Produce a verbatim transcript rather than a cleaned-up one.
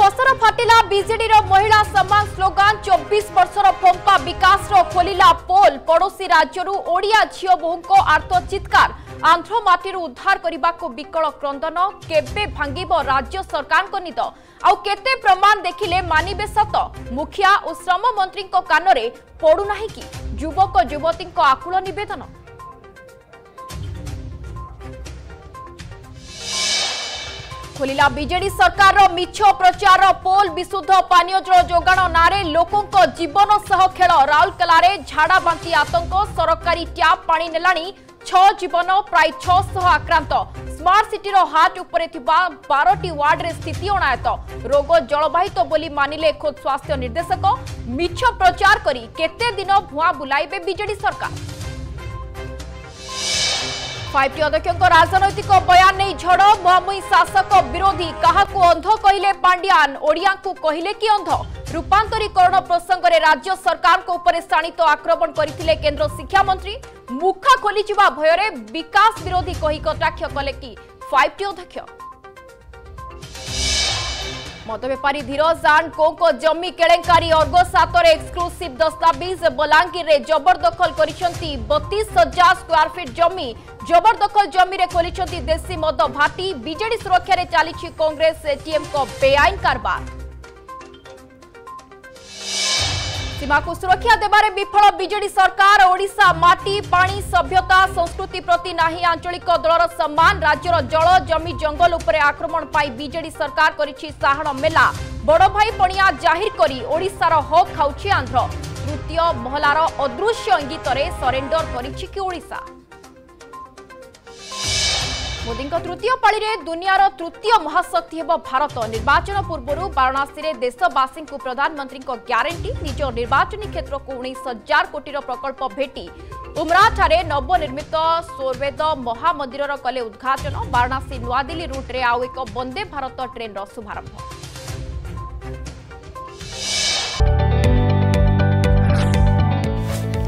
फसर फाटिला बीजेडी महिला सम्मान स्लोगान चौबीस वर्षर पंपा विकास खोलिला पोल पड़ोशी राज्यरू ओडिया झियो बहु आर्त चित्कार आंध्र माटीरू उद्धार करिबा को विकल क्रंदन केबे भांगिब राज्य सरकार को निद आउ केते प्रमाण देखिले मानिबे सत मुखिया और श्रम मंत्री को कानरे पड़ू नाही कि युवक युवती आकुल निवेदन। खोलिला बीजेडी सरकार मिछ प्रचार पोल विशुद्ध पानीय जल जोगाण नारे लोकों को जीवन सह खेल राउरकेलार झाड़ा बांती आतंक सरकारी ट्याप पानी नेलाणी छह जीवन प्राय छह सौ आक्रांत स्मार्ट सिटीर हाट उपरे थिबा बारह टी वार्ड रे स्थिति अणायत रोग जलवाहित बोली मानिले खोद स्वास्थ्य निर्देशक मिछ प्रचार करी केते दिन भुआ बुलाइबे बीजेडी सरकार। फाइव टी अध्यक्ष राजनैतिक बयान नहीं झड़ मुहांमुही शासक विरोधी क्या अंध कहले पांडियान ओडिया को कहले कि अंध रूपांतरीकरण प्रसंग में राज्य सरकार को ऊपर शाणित आक्रमण करते केंद्र शिक्षा मंत्री मुखा खोली भयर विकास विरोधी कही कटाक्ष कले कि फाइव टी अध्यक्ष। मद बेपारी धीरज जान को जमी केलेंकारी अर्गो सातर एक्सक्लूसिव दस्तावेज बलांगीर में जबरदखल करछंती बत्तीस हजार स्क्वायर फीट जमी जबरदखल जमी रे खोलिछंती देसी मद भाटी बीजेडी सुरक्षा रे चली कांग्रेस एटीएम को बेआईन कारबार। सीमा को सुरक्षा देबारे विफल बीजेडी सरकार ओडिशा माटी पानी सभ्यता संस्कृति प्रति नाही आंचलिक दलर सम्मान राज्यर जल जमी जंगल उपरे आक्रमण पाई बीजेडी सरकार करिछि साहण मेला बड़ भाई पणिया जाहिर करी ओडिशार हक खाउछि आंध्र तृतीय महलार अदृश्य इंगित सरेंडर करिछि कि ओडिशा। मोदी तृतीय पाली रे दुनियार तृतीय महाशक्ति हेबो भारत निर्वाचन पूर्व वाराणसी में देशवासी को प्रधानमंत्री ग्यारंटी निज निर्वाचन क्षेत्र को उन्नीस हजार कोटीर प्रकल्प भेटी उम्राठार नवनिर्मित सोरवेद महामंदिर कले उद्घाटन वाराणसी नूआदिल्ली रूट्रे आउ एक वंदे भारत ट्रेन शुभारंभ।